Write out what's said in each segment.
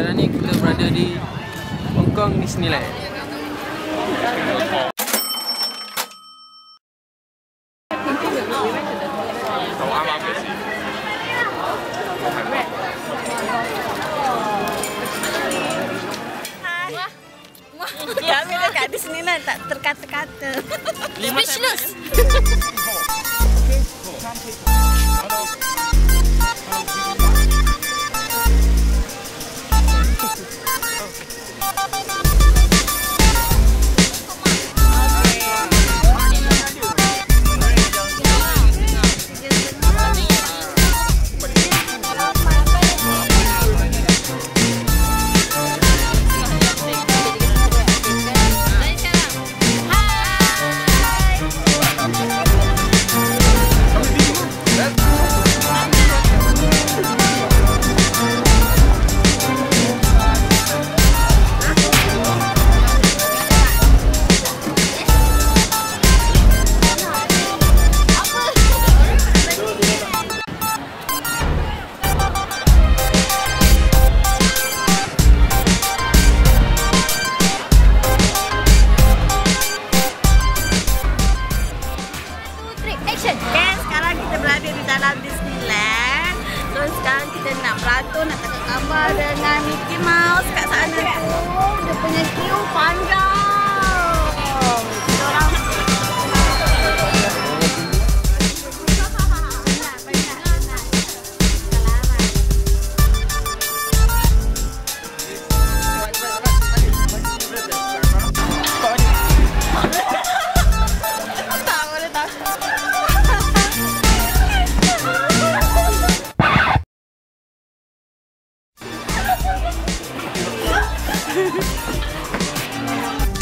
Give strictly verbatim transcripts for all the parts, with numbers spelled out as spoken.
sekarang ni kita berada di Hong Kong Disneyland. Kami dekat Disneyland tak terkata-kata. Speechless. Dengan Mickey Mouse kat sana tu, dia punya queue panjang. Kita orang tak boleh tak. Thank you.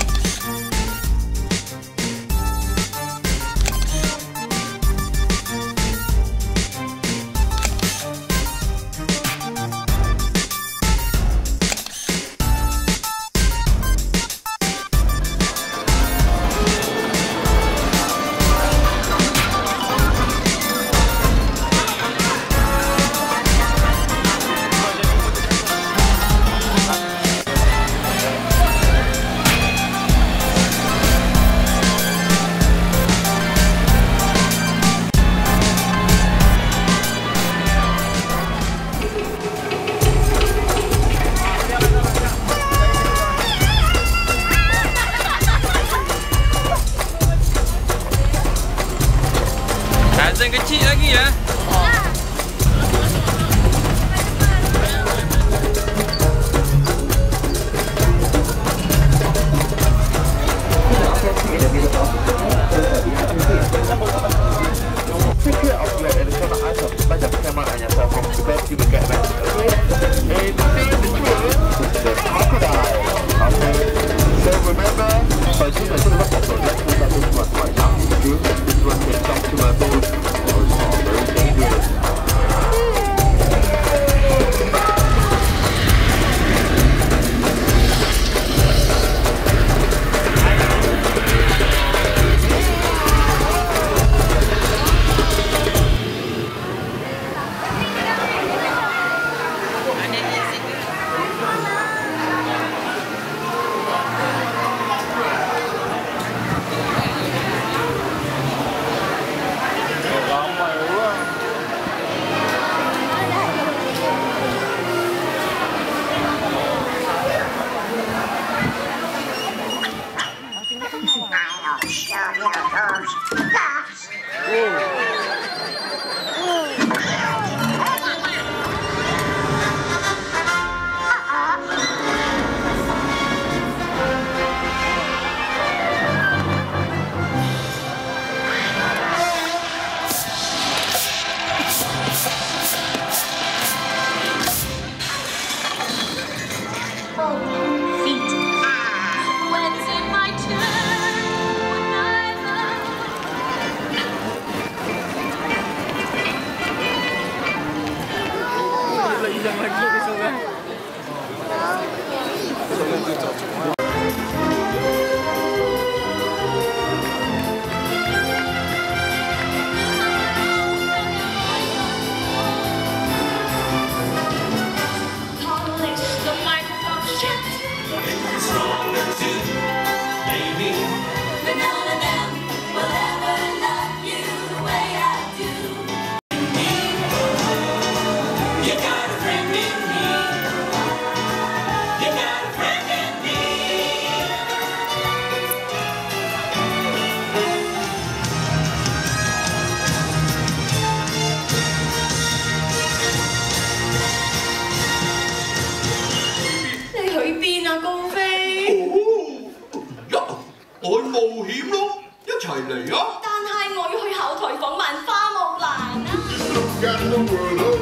got the world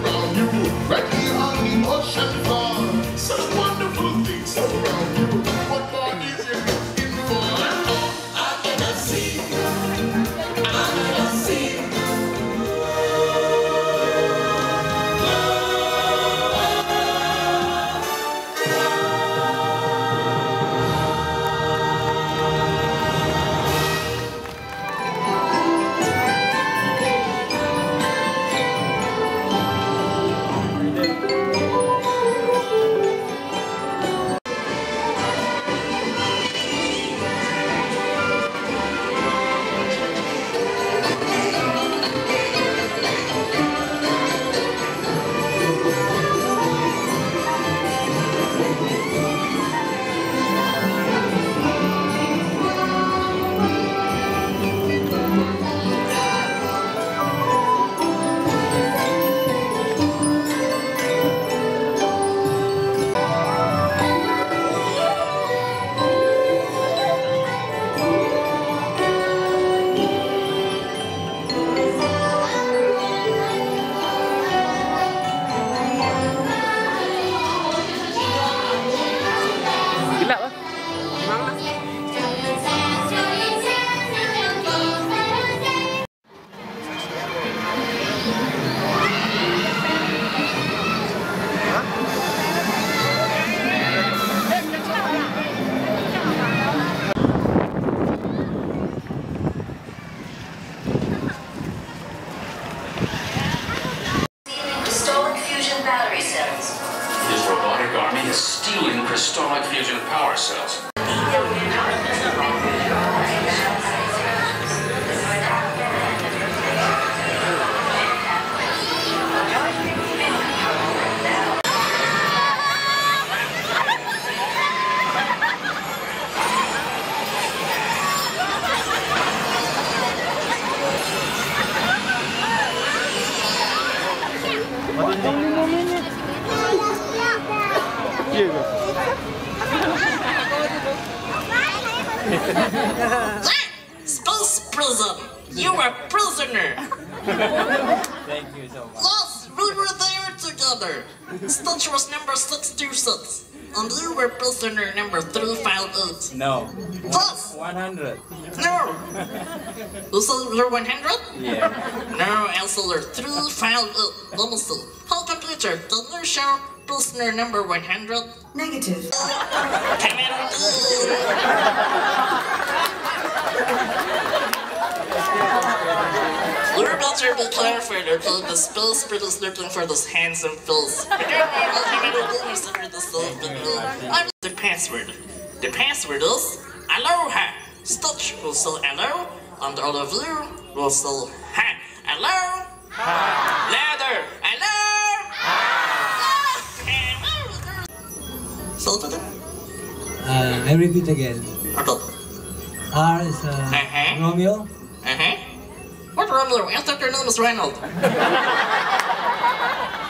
around you, right here on the ocean floor. Such wonderful things around you. What more is you looking for? I wanna see, I wanna see. Spouse prison! You are a prisoner! Thank you so much. Yes, we were there together. Stitch was number six two six, and you were prisoner number three five eight. No. Yes! one hundred. No! Also, you're one hundred? Yeah. No, also, you're three five eight. Let me see. Whole computer, did you show prisoner number one hundred? Negative. Come on. You better be careful, okay? The spell spirit is looking for those handsome fools. I don't know the password. The password is Aloha. Stitch will say hello, and all of you will say hi. Hello? Hi. Ladder. Hello? Hi. Say it again. I repeat again. Okay. R is uh, uh-huh. Romeo. Uh-huh. What Romeo? I thought your name was Ronald.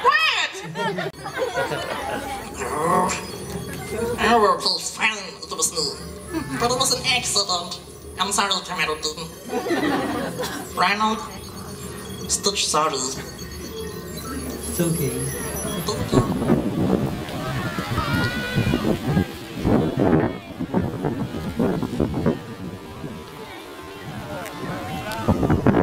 What? Oh, okay, fine. It was me. But it was an accident. I'm sorry, Tomato Dean. Ronald, Stitch, sorry. It's okay. Thank you. Thank you.